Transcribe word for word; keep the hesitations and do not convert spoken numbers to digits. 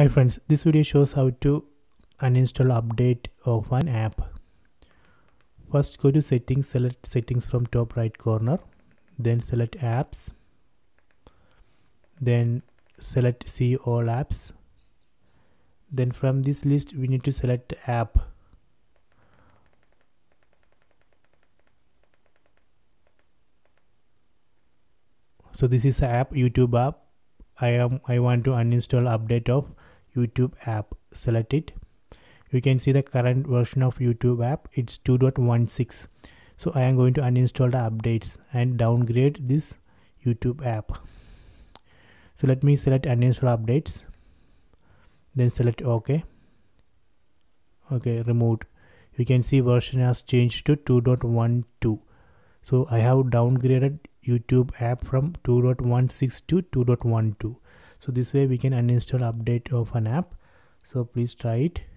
Hi friends, this video shows how to uninstall update of an app. First go to settings, select settings from top right corner, then select apps, then select see all apps. Then from this list we need to select app. So this is app, YouTube app. I am I want to uninstall update of YouTube app. Select it. You can see the current version of YouTube app, it's two point one six. So I am going to uninstall the updates and downgrade this YouTube app. So let me select uninstall updates, then select OK. Okay, removed. You can see version has changed to two point one two. So I have downgraded YouTube app from two point one six to two point one two. So this way we can uninstall update of an app. So please try it.